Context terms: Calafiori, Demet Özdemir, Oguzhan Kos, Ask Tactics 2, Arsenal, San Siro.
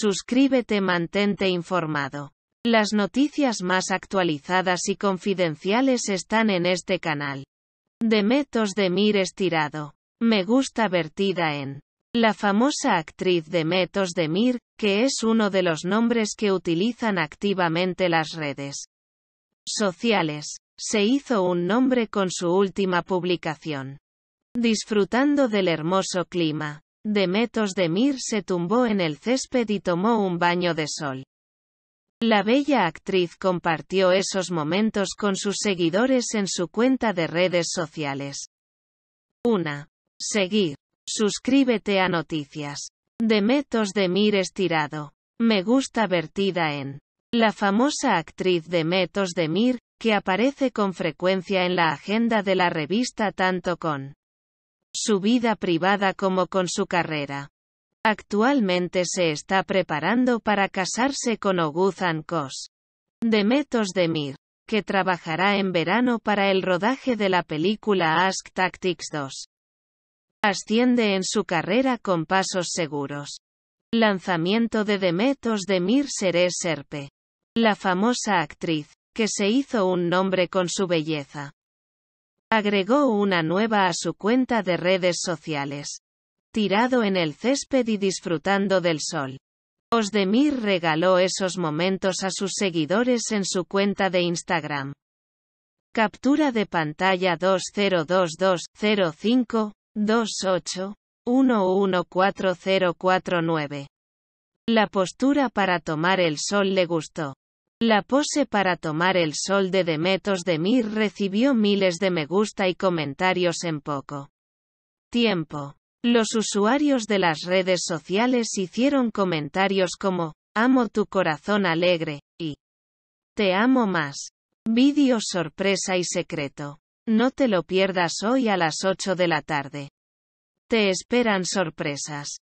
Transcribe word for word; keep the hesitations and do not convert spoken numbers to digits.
Suscríbete, mantente informado. Las noticias más actualizadas y confidenciales están en este canal. Demet Özdemir estirado. Me gusta vertida en. La famosa actriz Demet Özdemir, que es uno de los nombres que utilizan activamente las redes sociales, se hizo un nombre con su última publicación. Disfrutando del hermoso clima, Demet Özdemir se tumbó en el césped y tomó un baño de sol. La bella actriz compartió esos momentos con sus seguidores en su cuenta de redes sociales. uno. Seguir. Suscríbete a noticias. Demet Özdemir estirado. Me gusta vertida en. La famosa actriz Demet Özdemir, que aparece con frecuencia en la agenda de la revista tanto con su vida privada como con su carrera. Actualmente se está preparando para casarse con Oguzhan Kos. Demet Özdemir, que trabajará en verano para el rodaje de la película Ask Tactics dos. Asciende en su carrera con pasos seguros. Lanzamiento de Demet Özdemir Seré Serpe. La famosa actriz, que se hizo un nombre con su belleza, agregó una nueva a su cuenta de redes sociales. Tirado en el césped y disfrutando del sol. Özdemir regaló esos momentos a sus seguidores en su cuenta de Instagram. Captura de pantalla dos cero dos dos cero cinco dos ocho uno uno cuatro cero cuatro nueve. La postura para tomar el sol le gustó. La pose para tomar el sol de Demet Özdemir recibió miles de me gusta y comentarios en poco tiempo. Los usuarios de las redes sociales hicieron comentarios como, amo tu corazón alegre, y te amo más. Vídeo sorpresa y secreto. No te lo pierdas hoy a las ocho de la tarde. Te esperan sorpresas.